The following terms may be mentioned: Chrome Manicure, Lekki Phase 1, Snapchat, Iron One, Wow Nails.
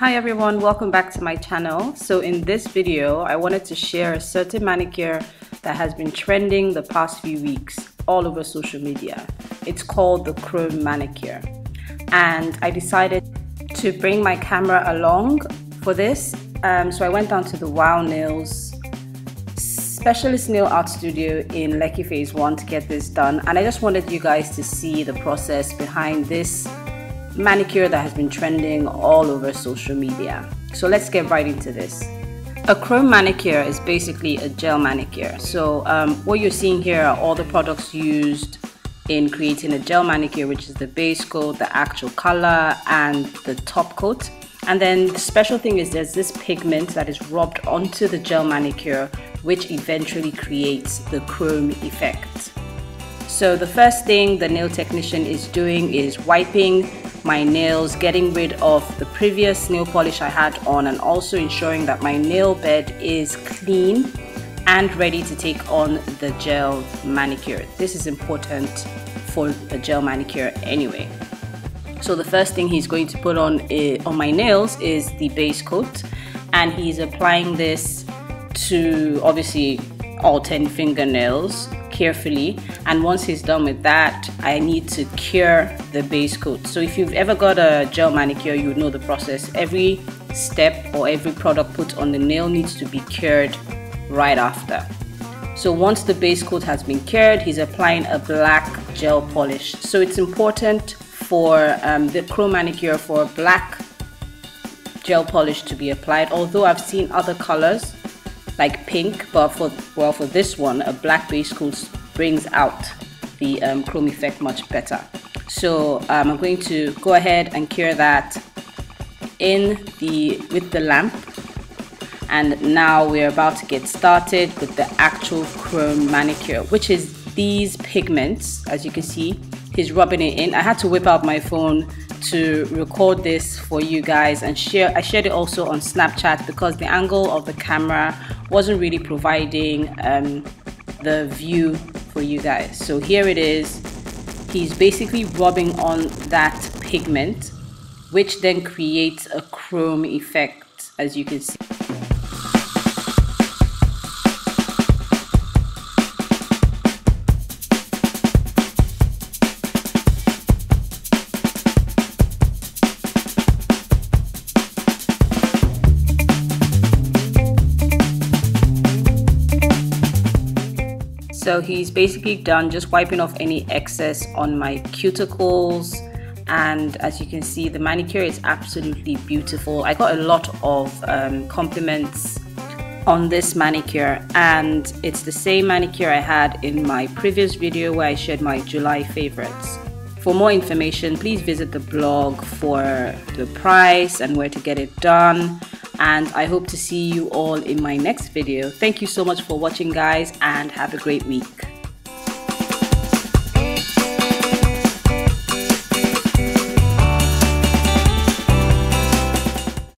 Hi everyone, welcome back to my channel. So in this video, I wanted to share a certain manicure that has been trending the past few weeks all over social media. It's called the Chrome Manicure. And I decided to bring my camera along for this. So I went down to the Wow Nails specialist nail art studio in Lekki Phase 1 to get this done. And I just wanted you guys to see the process behind this manicure that has been trending all over social media. So let's get right into this. A chrome manicure is basically a gel manicure. So what you're seeing here are all the products used in creating a gel manicure, which is the base coat, the actual color, and the top coat. And then the special thing is there's this pigment that is rubbed onto the gel manicure, which eventually creates the chrome effect. So the first thing the nail technician is doing is wiping my nails, getting rid of the previous nail polish I had on, and also ensuring that my nail bed is clean and ready to take on the gel manicure. This is important for a gel manicure anyway. So the first thing he's going to put on my nails is the base coat, and he's applying this to obviously all 10 fingernails carefully. And once he's done with that, I need to cure the base coat. So if you've ever got a gel manicure, you would know the process. Every step or every product put on the nail needs to be cured right after. So once the base coat has been cured, he's applying a black gel polish. So it's important for the chrome manicure for black gel polish to be applied, although I've seen other colors like pink, but for this one, a black base coat brings out the chrome effect much better. So I'm going to go ahead and cure that with the lamp, and now we're about to get started with the actual chrome manicure, which is these pigments. As you can see, he's rubbing it in. I had to whip out my phone to record this for you guys and share. I shared it also on Snapchat because the angle of the camera wasn't really providing the view for you guys. So here it is. He's basically rubbing on that pigment, which then creates a chrome effect, as you can see. So he's basically done just wiping off any excess on my cuticles, and as you can see, the manicure is absolutely beautiful. I got a lot of compliments on this manicure, and it's the same manicure I had in my previous video where I shared my July favorites. For more information, please visit the blog for the price and where to get it done. And I hope to see you all in my next video. Thank you so much for watching, guys, and have a great week.